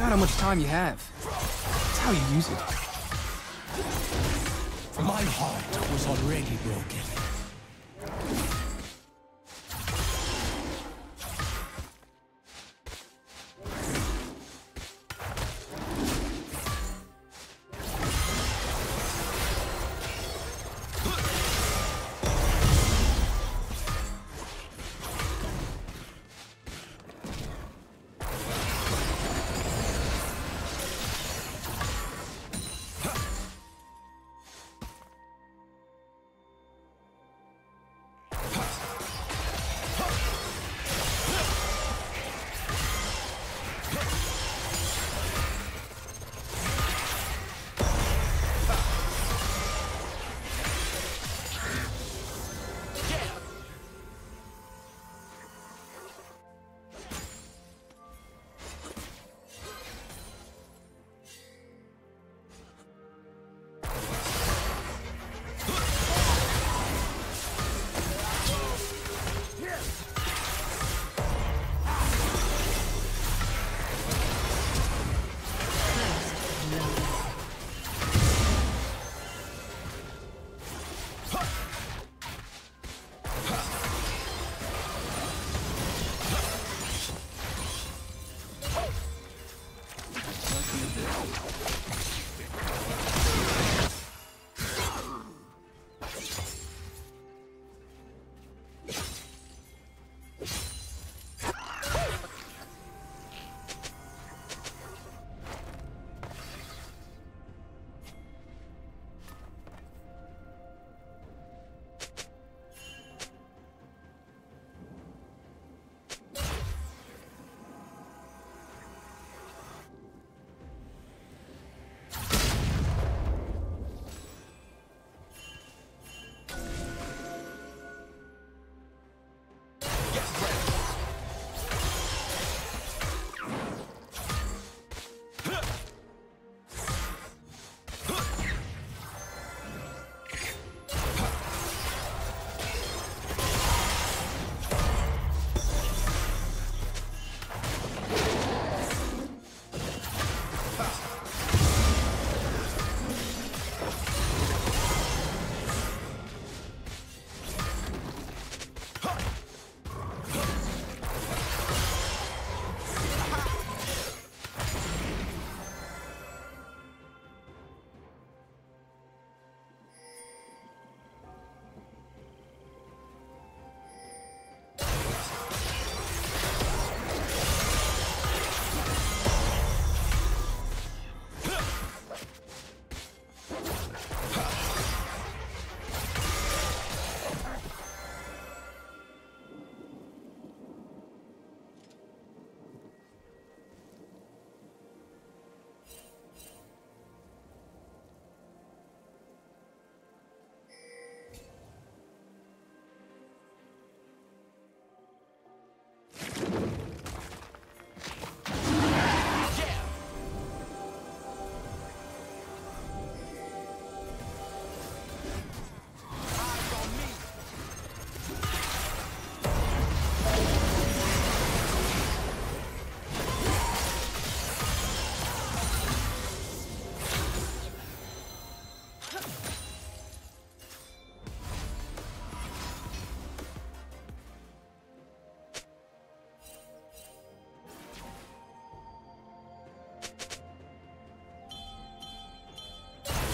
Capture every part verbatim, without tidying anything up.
It's not how much time you have. It's how you use it. My heart was already broken.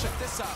Check this out.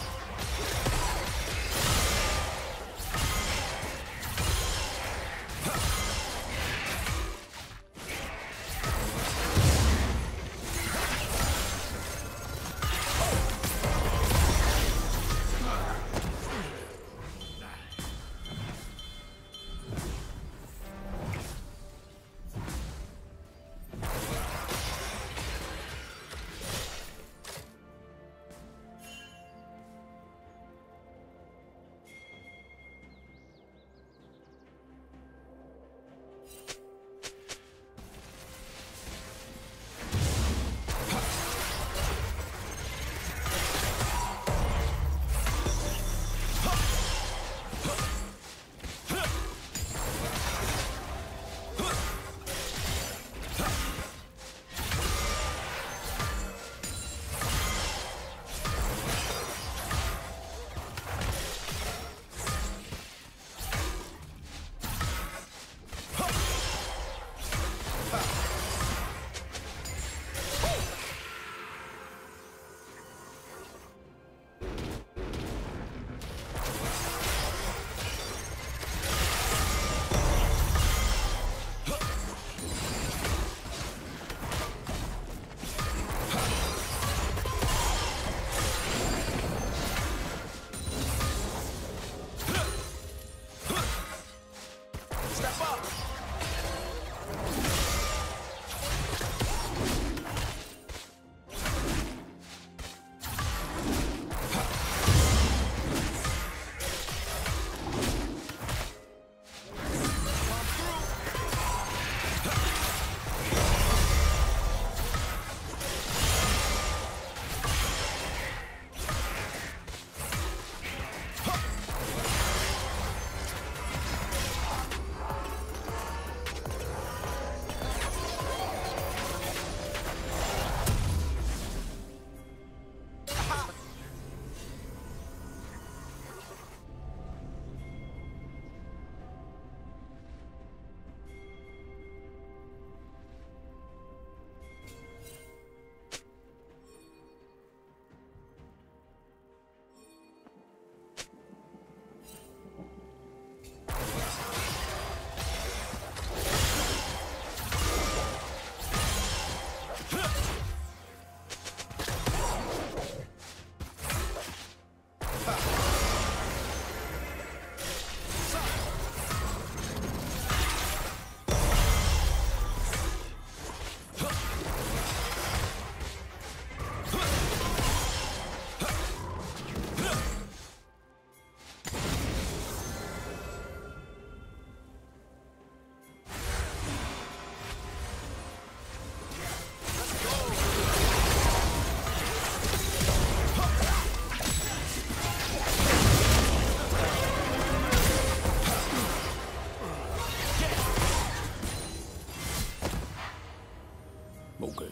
Mogul.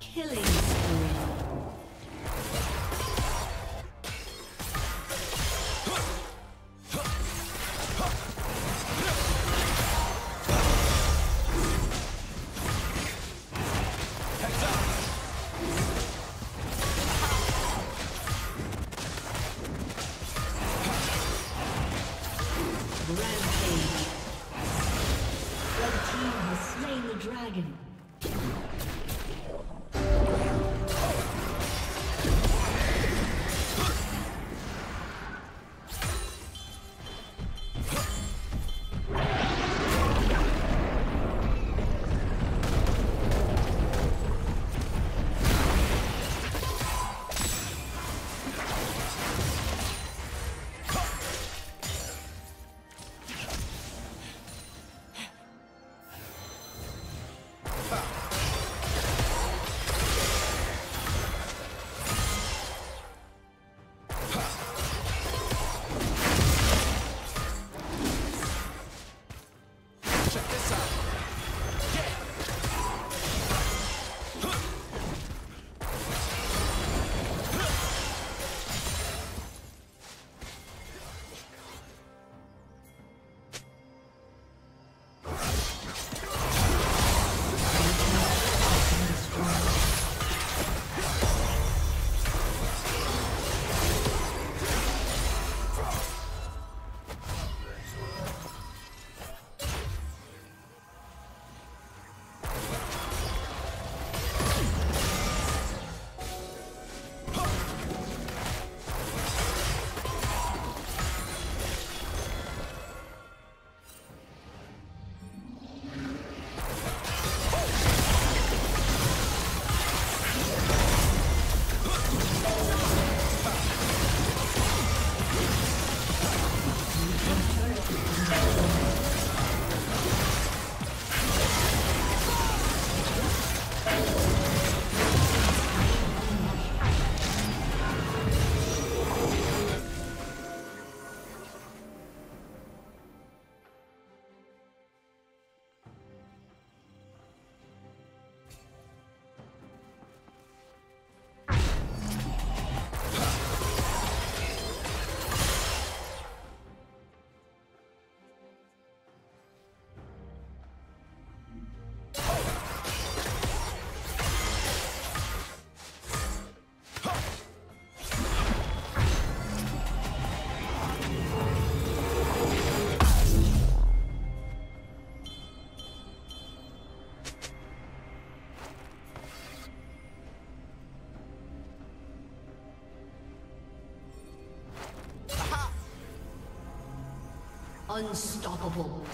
Killing spree. Rampage. Red team has slain the dragon. Unstoppable.